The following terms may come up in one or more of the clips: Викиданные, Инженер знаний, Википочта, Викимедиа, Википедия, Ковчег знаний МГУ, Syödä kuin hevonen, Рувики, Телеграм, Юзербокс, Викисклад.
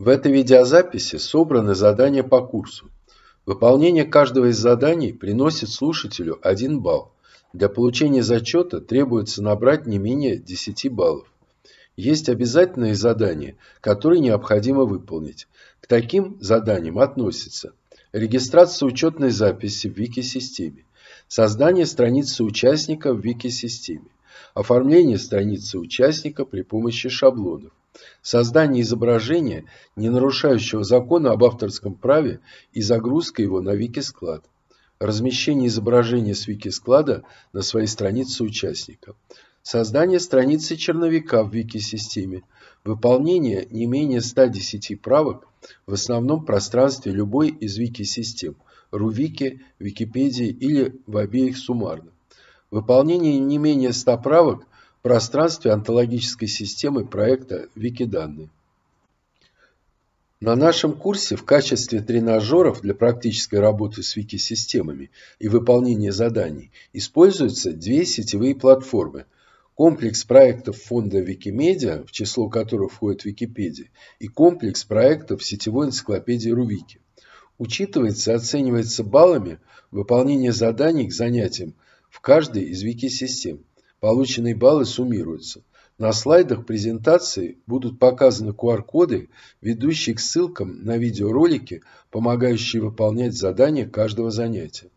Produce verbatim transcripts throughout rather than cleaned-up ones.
В этой видеозаписи собраны задания по курсу. Выполнение каждого из заданий приносит слушателю один балл. Для получения зачета требуется набрать не менее десяти баллов. Есть обязательные задания, которые необходимо выполнить. К таким заданиям относятся регистрация учетной записи в Вики-системе, создание страницы участника в Вики-системе, оформление страницы участника при помощи шаблонов, создание изображения, не нарушающего закона об авторском праве, и загрузка его на Викисклад, размещение изображения с Викисклада на своей странице участника, создание страницы черновика в Вики-системе, выполнение не менее ста десяти правок в основном пространстве любой из Вики-систем – Рувики, Википедии или в обеих суммарно, выполнение не менее ста правок в пространстве онтологической системы проекта «Викиданные». На нашем курсе в качестве тренажеров для практической работы с Вики-системами и выполнения заданий используются две сетевые платформы – комплекс проектов фонда Викимедиа, в число которых входит Википедия, и комплекс проектов сетевой энциклопедии Рувики. Учитывается и оценивается баллами выполнение заданий к занятиям в каждой из Вики-систем. Полученные баллы суммируются. На слайдах презентации будут показаны ку ар коды, ведущие к ссылкам на видеоролики, помогающие выполнять задания каждого занятия.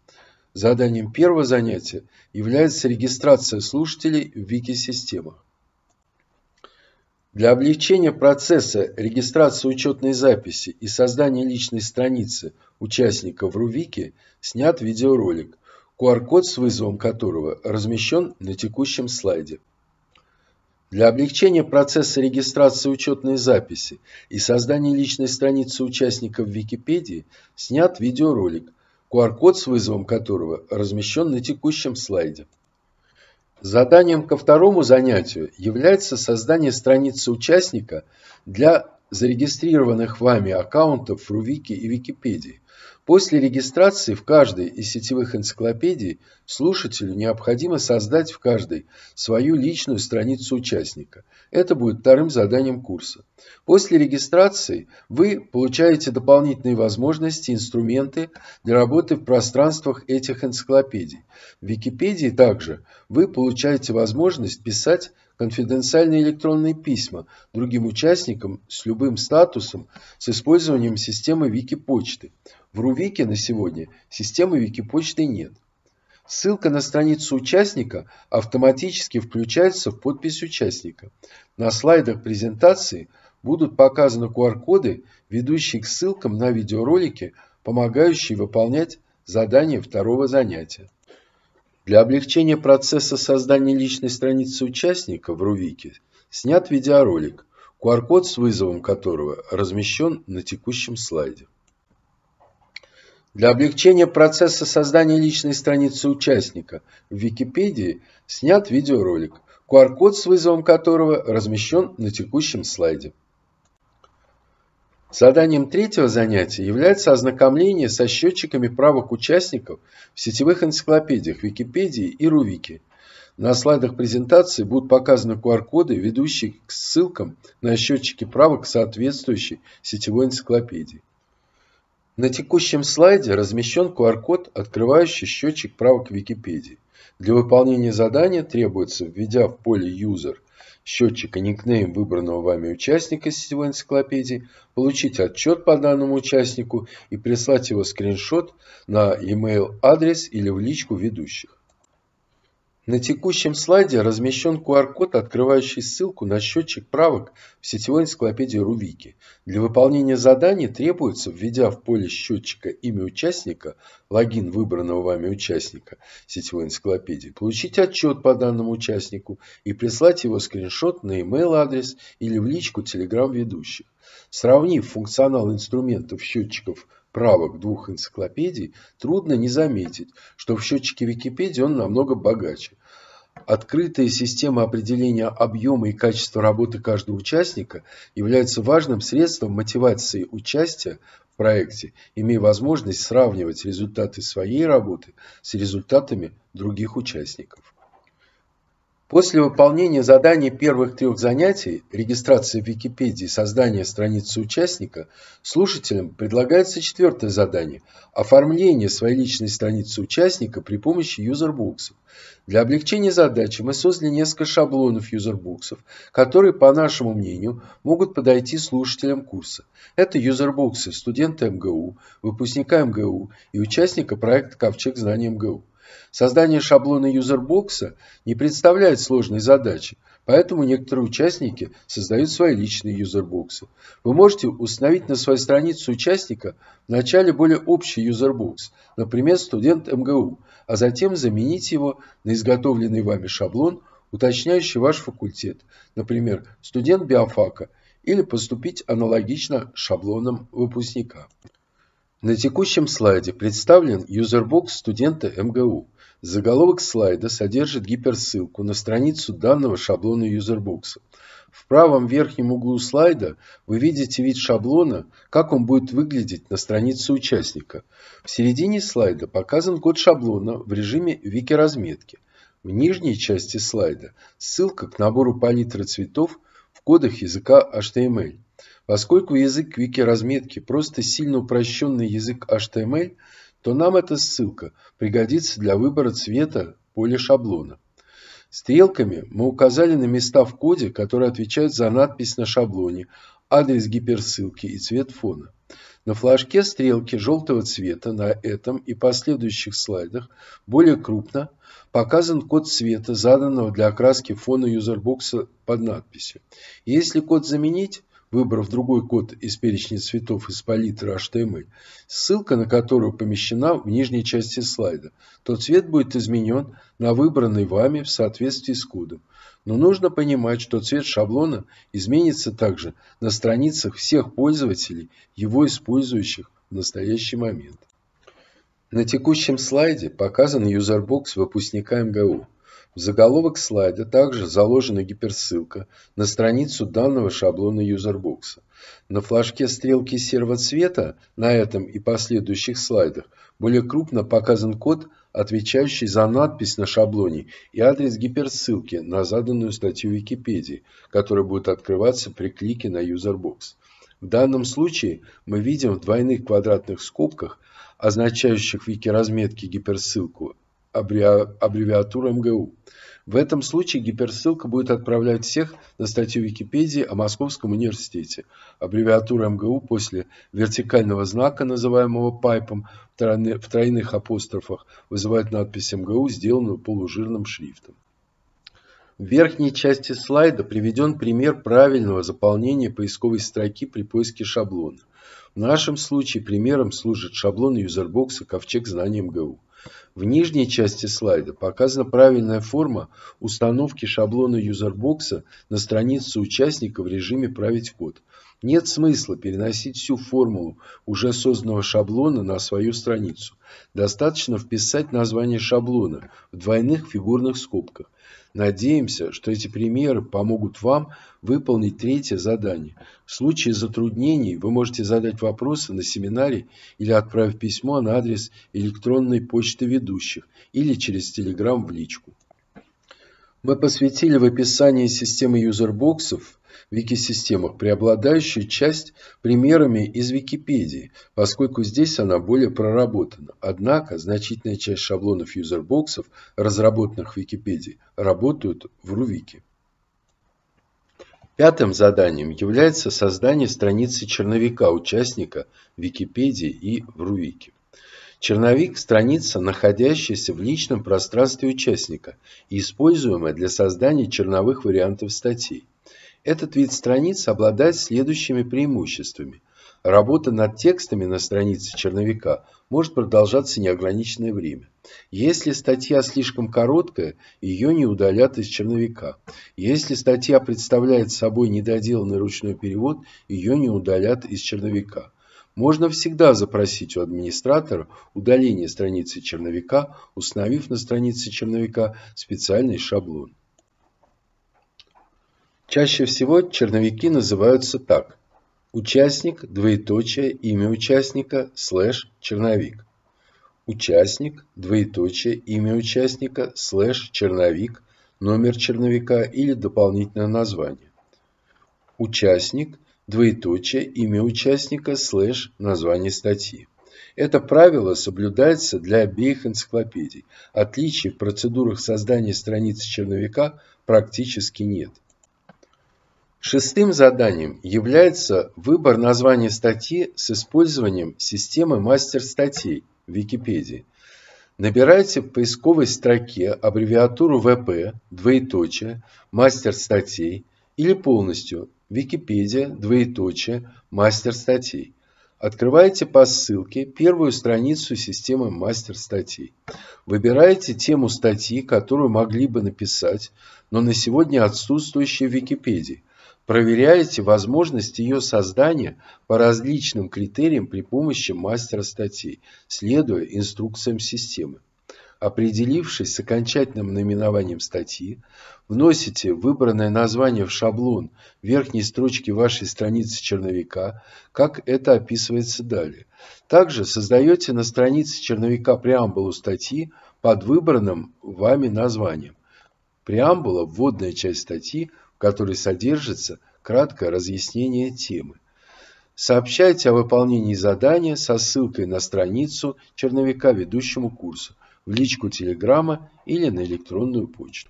Заданием первого занятия является регистрация слушателей в Вики-системах. Для облегчения процесса регистрации учетной записи и создания личной страницы участника в Рувики снят видеоролик, ку ар код с вызовом которого размещен на текущем слайде. Для облегчения процесса регистрации учетной записи и создания личной страницы участника в Википедии снят видеоролик, ку ар код с вызовом которого размещен на текущем слайде. Заданием ко второму занятию является создание страницы участника для зарегистрированных вами аккаунтов в Рувики и Википедии. После регистрации в каждой из сетевых энциклопедий слушателю необходимо создать в каждой свою личную страницу участника. Это будет вторым заданием курса. После регистрации вы получаете дополнительные возможности, инструменты для работы в пространствах этих энциклопедий. В Википедии также вы получаете возможность писать конфиденциальные электронные письма другим участникам с любым статусом с использованием системы Википочты. В Рувике на сегодня системы Википочты нет. Ссылка на страницу участника автоматически включается в подпись участника. На слайдах презентации будут показаны ку ар коды, ведущие к ссылкам на видеоролики, помогающие выполнять задания второго занятия. Для облегчения процесса создания личной страницы участника в Рувике снят видеоролик, ку ар код с вызовом которого размещен на текущем слайде. Для облегчения процесса создания личной страницы участника в Википедии снят видеоролик, ку ар код с вызовом которого размещен на текущем слайде. Заданием третьего занятия является ознакомление со счетчиками правок участников в сетевых энциклопедиях Википедии и Рувики. На слайдах презентации будут показаны ку ар коды, ведущие к ссылкам на счетчики правок соответствующей сетевой энциклопедии. На текущем слайде размещен ку ар код, открывающий счетчик правок Википедии. Для выполнения задания требуется, введя в поле «User» счетчика никнейм выбранного вами участника сетевой энциклопедии, получить отчет по данному участнику и прислать его скриншот на и-мейл адрес или в личку ведущих. На текущем слайде размещен ку ар код, открывающий ссылку на счетчик правок в сетевой энциклопедии Рувики. Для выполнения заданий требуется, введя в поле счетчика имя участника, логин выбранного вами участника сетевой энциклопедии, получить отчет по данному участнику и прислать его скриншот на и-мейл адрес или в личку телеграм-ведущих. Сравнив функционал инструментов счетчиков правок двух энциклопедий, трудно не заметить, что в счетчике Википедии он намного богаче. Открытая система определения объема и качества работы каждого участника является важным средством мотивации участия в проекте, имея возможность сравнивать результаты своей работы с результатами других участников. После выполнения заданий первых трех занятий, регистрации в Википедии и создания страницы участника, слушателям предлагается четвертое задание – оформление своей личной страницы участника при помощи юзербуксов. Для облегчения задачи мы создали несколько шаблонов юзербуксов, которые, по нашему мнению, могут подойти слушателям курса. Это юзербуксы студента МГУ, выпускника МГУ и участника проекта «Ковчег знаний МГУ». Создание шаблона юзербокса не представляет сложной задачи, поэтому некоторые участники создают свои личные юзербоксы. Вы можете установить на своей странице участника вначале более общий юзербокс, например, студент МГУ, а затем заменить его на изготовленный вами шаблон, уточняющий ваш факультет, например, студент биофака, или поступить аналогично шаблоном выпускника. На текущем слайде представлен юзербокс студента МГУ. Заголовок слайда содержит гиперссылку на страницу данного шаблона юзербокса. В правом верхнем углу слайда вы видите вид шаблона, как он будет выглядеть на странице участника. В середине слайда показан код шаблона в режиме вики-разметки. В нижней части слайда ссылка к набору палитры цветов в кодах языка эйч ти эм эль. Поскольку язык вики-разметки просто сильно упрощенный язык эйч ти эм эль, то нам эта ссылка пригодится для выбора цвета поля шаблона. Стрелками мы указали на места в коде, которые отвечают за надпись на шаблоне, адрес гиперссылки и цвет фона. На флажке стрелки желтого цвета на этом и последующих слайдах более крупно показан код цвета, заданного для окраски фона юзербокса под надписью. Если код заменить, выбрав другой код из перечня цветов из палитры эйч ти эм эль, ссылка на которую помещена в нижней части слайда, то цвет будет изменен на выбранный вами в соответствии с кодом. Но нужно понимать, что цвет шаблона изменится также на страницах всех пользователей, его использующих в настоящий момент. На текущем слайде показан юзербокс выпускника МГУ. В заголовок слайда также заложена гиперссылка на страницу данного шаблона юзербокса. На флажке стрелки серого цвета на этом и последующих слайдах более крупно показан код, отвечающий за надпись на шаблоне и адрес гиперссылки на заданную статью Википедии, которая будет открываться при клике на юзербокс. В данном случае мы видим в двойных квадратных скобках, означающих в вики-разметке гиперссылку, аббревиатура МГУ. В этом случае гиперссылка будет отправлять всех на статью Википедии о Московском университете. Аббревиатура МГУ после вертикального знака, называемого пайпом, в тройных апострофах вызывает надпись МГУ, сделанную полужирным шрифтом. В верхней части слайда приведен пример правильного заполнения поисковой строки при поиске шаблона. В нашем случае примером служит шаблон юзербокса «Ковчег знаний МГУ». В нижней части слайда показана правильная форма установки шаблона юзербокса на страницу участника в режиме «Править код». Нет смысла переносить всю формулу уже созданного шаблона на свою страницу. Достаточно вписать название шаблона в двойных фигурных скобках. Надеемся, что эти примеры помогут вам выполнить третье задание. В случае затруднений вы можете задать вопросы на семинаре или отправить письмо на адрес электронной почты ведущих или через Телеграм в личку. Мы посвятили в описании системы юзербоксов в вики-системах преобладающую часть примерами из Википедии, поскольку здесь она более проработана. Однако значительная часть шаблонов юзербоксов, разработанных в Википедии, работают в Рувики. Пятым заданием является создание страницы черновика участника в Википедии и в Рувики. Черновик – страница, находящаяся в личном пространстве участника и используемая для создания черновых вариантов статей. Этот вид страниц обладает следующими преимуществами. Работа над текстами на странице черновика может продолжаться неограниченное время. Если статья слишком короткая, ее не удалят из черновика. Если статья представляет собой недоделанный ручной перевод, ее не удалят из черновика. Можно всегда запросить у администратора удаление страницы черновика, установив на странице черновика специальный шаблон. Чаще всего черновики называются так: участник, двоеточие, имя участника, слэш, черновик. Участник, двоеточие, имя участника, слэш, черновик, номер черновика или дополнительное название. Участник, двоеточие, имя участника, слэш, название статьи. Это правило соблюдается для обеих энциклопедий. Отличий в процедурах создания страницы черновика практически нет. Шестым заданием является выбор названия статьи с использованием системы мастер статей в Википедии. Набирайте в поисковой строке аббревиатуру вэ пэ, двоеточие, мастер статей или полностью Википедия, двоеточие, мастер статей. Открываете по ссылке первую страницу системы мастер статей. Выбираете тему статьи, которую могли бы написать, но на сегодня отсутствующей в Википедии. Проверяете возможность ее создания по различным критериям при помощи мастера статей, следуя инструкциям системы. Определившись с окончательным наименованием статьи, вносите выбранное название в шаблон верхней строчки вашей страницы черновика, как это описывается далее. Также создаете на странице черновика преамбулу статьи под выбранным вами названием. Преамбула – вводная часть статьи, в которой содержится краткое разъяснение темы. Сообщайте о выполнении задания со ссылкой на страницу черновика ведущему курсу, в личку Телеграма или на электронную почту.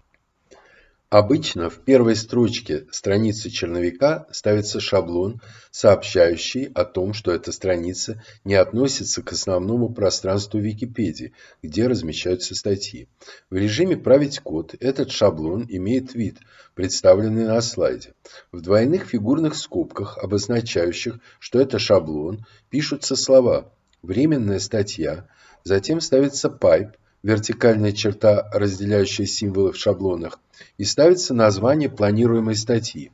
Обычно в первой строчке страницы черновика ставится шаблон, сообщающий о том, что эта страница не относится к основному пространству Википедии, где размещаются статьи. В режиме «Править код» этот шаблон имеет вид, представленный на слайде. В двойных фигурных скобках, обозначающих, что это шаблон, пишутся слова «временная статья», затем ставится «pipe», вертикальная черта, разделяющая символы в шаблонах, и ставится название планируемой статьи.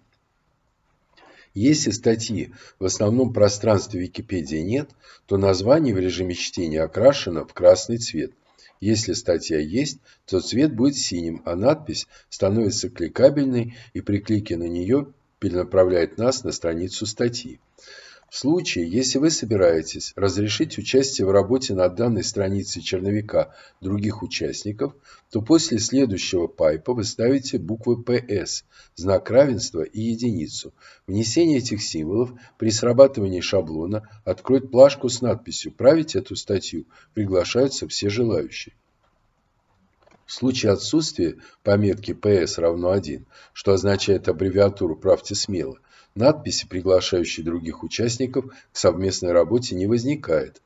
Если статьи в основном пространстве Википедии нет, то название в режиме чтения окрашено в красный цвет. Если статья есть, то цвет будет синим, а надпись становится кликабельной и при клике на нее перенаправляет нас на страницу статьи. В случае, если вы собираетесь разрешить участие в работе на данной странице черновика других участников, то после следующего пайпа вы ставите буквы пэ эс, знак равенства и единицу. Внесение этих символов при срабатывании шаблона откроет плашку с надписью «Править эту статью приглашаются все желающие». В случае отсутствия пометки пэ эс равно один, что означает аббревиатуру «Правьте смело», надписи, приглашающие других участников, к совместной работе не возникает.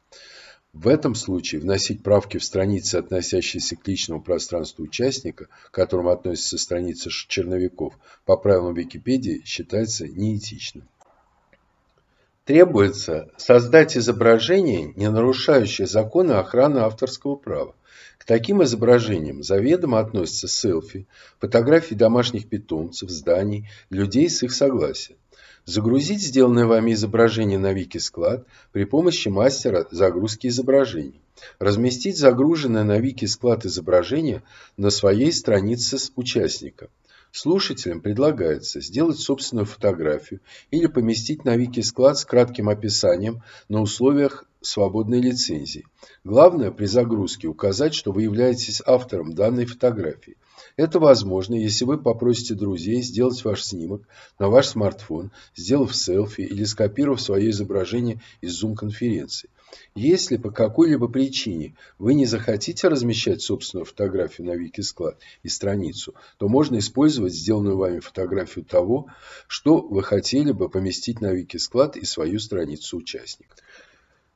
В этом случае вносить правки в страницы, относящиеся к личному пространству участника, к которому относятся страницы черновиков, по правилам Википедии считается неэтичным. Требуется создать изображение, не нарушающее законы охраны авторского права. К таким изображениям заведомо относятся селфи, фотографии домашних питомцев, зданий, людей с их согласия. Загрузить сделанное вами изображение на Викисклад при помощи мастера загрузки изображений. Разместить загруженное на Викисклад изображение на своей странице участника. Слушателям предлагается сделать собственную фотографию или поместить на Викисклад с кратким описанием на условиях свободной лицензии. Главное при загрузке указать, что вы являетесь автором данной фотографии. Это возможно, если вы попросите друзей сделать ваш снимок на ваш смартфон, сделав селфи или скопировав свое изображение из зум-конференции. Если по какой-либо причине вы не захотите размещать собственную фотографию на Викисклад и страницу, то можно использовать сделанную вами фотографию того, что вы хотели бы поместить на Викисклад и свою страницу участника.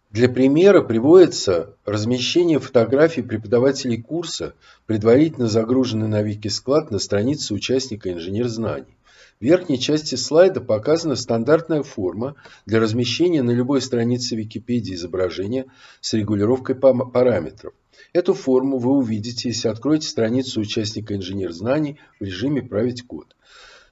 Для примера приводится размещение фотографий преподавателей курса, предварительно загруженный на Викисклад на странице участника «Инженер знаний». В верхней части слайда показана стандартная форма для размещения на любой странице Википедии изображения с регулировкой параметров. Эту форму вы увидите, если откроете страницу участника «Инженер знаний» в режиме «Править код».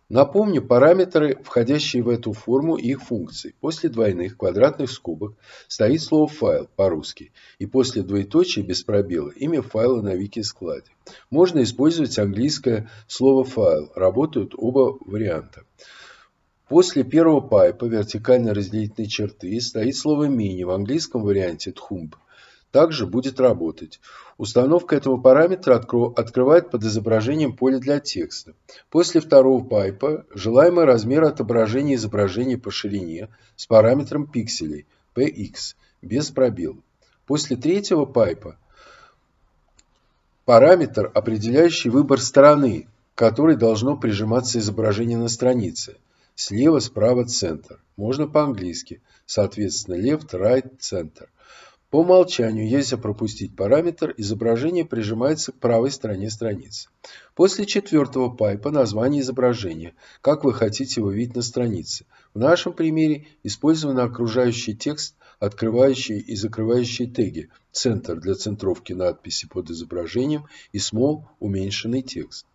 Напомню параметры, входящие в эту форму и их функции. После двойных квадратных скобок стоит слово «файл» по-русски и после двоеточия без пробела имя файла на Викискладе. Можно использовать английское слово «файл». Работают оба варианта. После первого пайпа вертикально разделительной черты стоит слово «мини». В английском варианте «тхумб». также будет работать. Установка этого параметра открывает под изображением поле для текста. После второго пайпа желаемый размер отображения изображения по ширине с параметром пикселей px без пробела. После третьего пайпа параметр, определяющий выбор стороны, к которой должно прижиматься изображение на странице. Слева, справа, центр. Можно по-английски. Соответственно, left, right, центр. По умолчанию, если пропустить параметр, изображение прижимается к правой стороне страницы. После четвертого пайпа название изображения, как вы хотите его видеть на странице. В нашем примере использован окружающий текст, открывающие и закрывающие теги, центр для центровки надписи под изображением и small уменьшенный текст.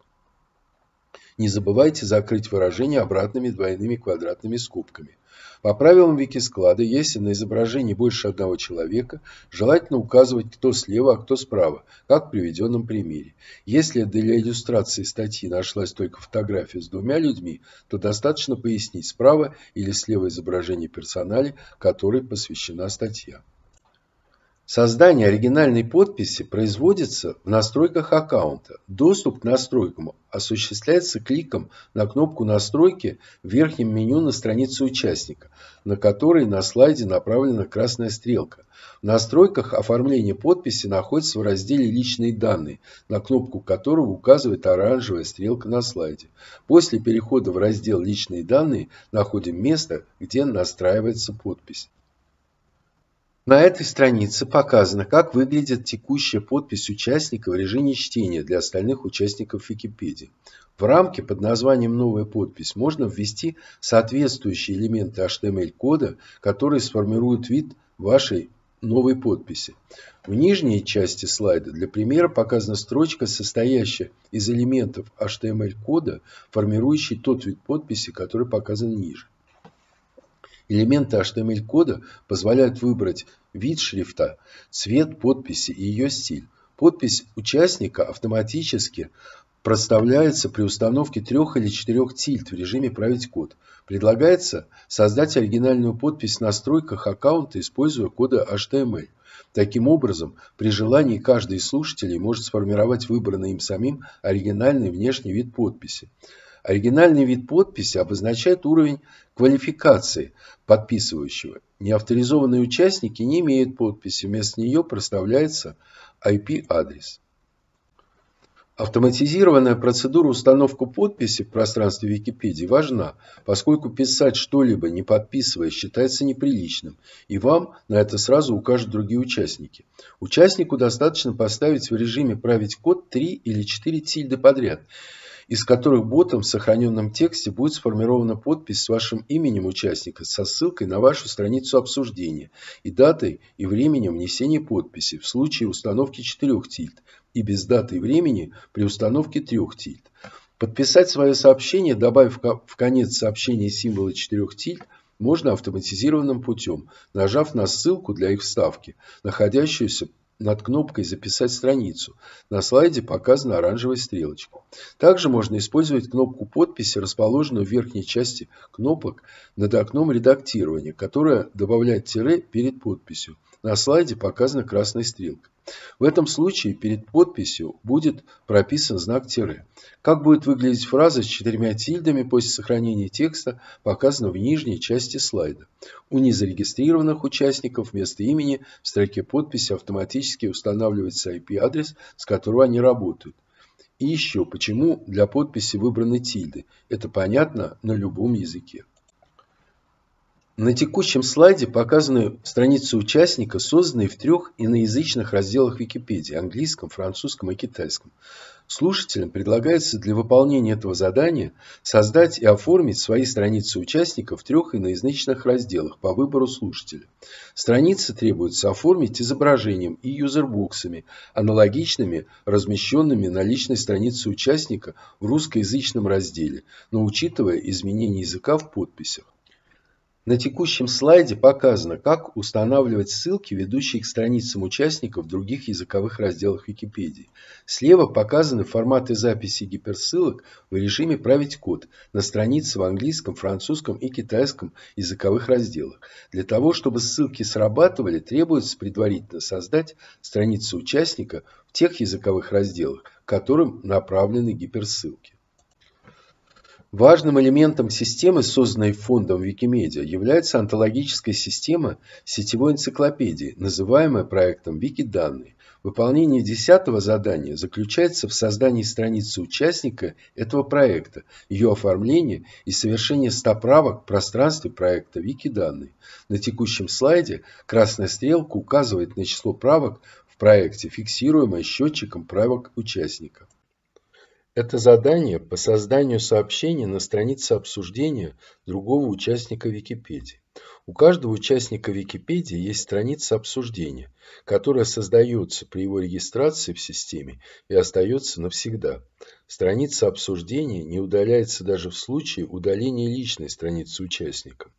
Не забывайте закрыть выражение обратными двойными квадратными скобками. По правилам Викисклада, если на изображении больше одного человека, желательно указывать, кто слева, а кто справа, как в приведенном примере. Если для иллюстрации статьи нашлась только фотография с двумя людьми, то достаточно пояснить справа или слева изображение персонали, которой посвящена статья. Создание оригинальной подписи производится в настройках аккаунта. Доступ к настройкам осуществляется кликом на кнопку «Настройки» в верхнем меню на странице участника, на которой на слайде направлена красная стрелка. В настройках оформление подписи находится в разделе «Личные данные», на кнопку которого указывает оранжевая стрелка на слайде. После перехода в раздел «Личные данные» находим место, где настраивается подпись. На этой странице показано, как выглядит текущая подпись участника в режиме чтения для остальных участников Википедии. В рамке под названием «Новая подпись» можно ввести соответствующие элементы эйч ти эм эль-кода, которые сформируют вид вашей новой подписи. В нижней части слайда для примера показана строчка, состоящая из элементов эйч ти эм эль-кода, формирующий тот вид подписи, который показан ниже. Элементы эйч ти эм эль-кода позволяют выбрать вид шрифта, цвет подписи и ее стиль. Подпись участника автоматически проставляется при установке трех или четырех тильд в режиме «Править код». Предлагается создать оригинальную подпись в настройках аккаунта, используя коды эйч ти эм эль. Таким образом, при желании каждый из слушателей может сформировать выбранный им самим оригинальный внешний вид подписи. Оригинальный вид подписи обозначает уровень квалификации подписывающего. Неавторизованные участники не имеют подписи, вместо нее проставляется ай пи-адрес. Автоматизированная процедура установки подписи в пространстве Википедии важна, поскольку писать что-либо, не подписывая, считается неприличным, и вам на это сразу укажут другие участники. Участнику достаточно поставить в режиме «Править код» три или четыре тильды подряд, из которых ботом в сохраненном тексте будет сформирована подпись с вашим именем участника со ссылкой на вашу страницу обсуждения и датой и временем внесения подписи в случае установки четырех тильд и без даты и времени при установке трех тильд. Подписать свое сообщение, добавив в конец сообщения символы четырех тильд, можно автоматизированным путем, нажав на ссылку для их вставки, находящуюся над кнопкой «Записать страницу». На слайде показана оранжевая стрелочка. Также можно использовать кнопку подписи, расположенную в верхней части кнопок над окном редактирования, которая добавляет тире перед подписью. На слайде показана красная стрелка. В этом случае перед подписью будет прописан знак тире. Как будет выглядеть фраза с четырьмя тильдами после сохранения текста, показано в нижней части слайда. У незарегистрированных участников вместо имени в строке подписи автоматически устанавливается ай пи-адрес, с которого они работают. И еще почему для подписи выбраны тильды. Это понятно на любом языке. На текущем слайде показаны страницы участника, созданные в трех иноязычных разделах Википедии – английском, французском и китайском. Слушателям предлагается для выполнения этого задания создать и оформить свои страницы участников в трех иноязычных разделах по выбору слушателя. Страницы требуется оформить изображением и юзербоксами, аналогичными размещенными на личной странице участника в русскоязычном разделе, но учитывая изменения языка в подписях. На текущем слайде показано, как устанавливать ссылки, ведущие к страницам участников в других языковых разделах Википедии. Слева показаны форматы записи гиперссылок в режиме «Править код» на странице в английском, французском и китайском языковых разделах. Для того, чтобы ссылки срабатывали, требуется предварительно создать страницу участника в тех языковых разделах, к которым направлены гиперссылки. Важным элементом системы, созданной фондом Викимедиа, является онтологическая система сетевой энциклопедии, называемая проектом «Викиданные». Выполнение десятого задания заключается в создании страницы участника этого проекта, ее оформлении и совершении ста правок в пространстве проекта «Викиданные». На текущем слайде красная стрелка указывает на число правок в проекте, фиксируемое счетчиком правок участника. Это задание по созданию сообщения на странице обсуждения другого участника Википедии. У каждого участника Википедии есть страница обсуждения, которая создается при его регистрации в системе и остается навсегда. Страница обсуждения не удаляется даже в случае удаления личной страницы участника.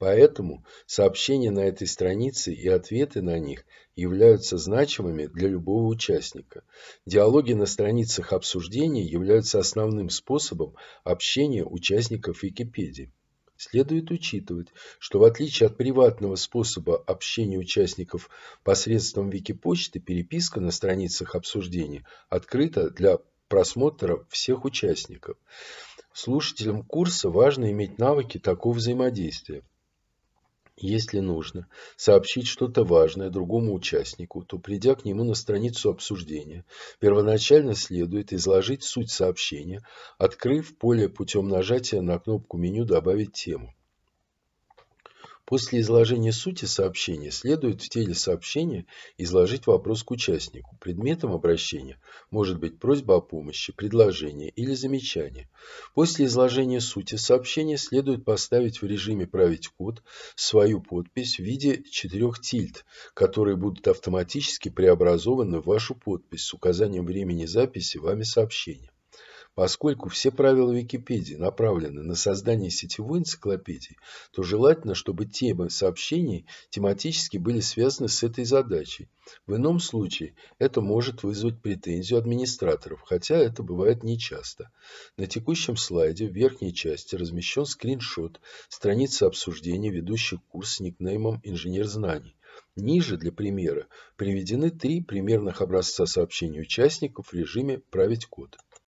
Поэтому сообщения на этой странице и ответы на них являются значимыми для любого участника. Диалоги на страницах обсуждения являются основным способом общения участников Википедии. Следует учитывать, что в отличие от приватного способа общения участников посредством Википочты, переписка на страницах обсуждения открыта для просмотра всех участников. Слушателям курса важно иметь навыки такого взаимодействия. Если нужно сообщить что-то важное другому участнику, то, придя к нему на страницу обсуждения, первоначально следует изложить суть сообщения, открыв поле путем нажатия на кнопку меню «Добавить тему». После изложения сути сообщения следует в теле сообщения изложить вопрос к участнику. Предметом обращения может быть просьба о помощи, предложение или замечание. После изложения сути сообщения следует поставить в режиме «Править код» свою подпись в виде четырех тильд, которые будут автоматически преобразованы в вашу подпись с указанием времени записи вами сообщения. Поскольку все правила Википедии направлены на создание сетевой энциклопедии, то желательно, чтобы темы сообщений тематически были связаны с этой задачей. В ином случае это может вызвать претензию администраторов, хотя это бывает нечасто. На текущем слайде в верхней части размещен скриншот страницы обсуждения, ведущий курс с никнеймом «Инженер знаний». Ниже для примера приведены три примерных образца сообщений участников в режиме «Править код».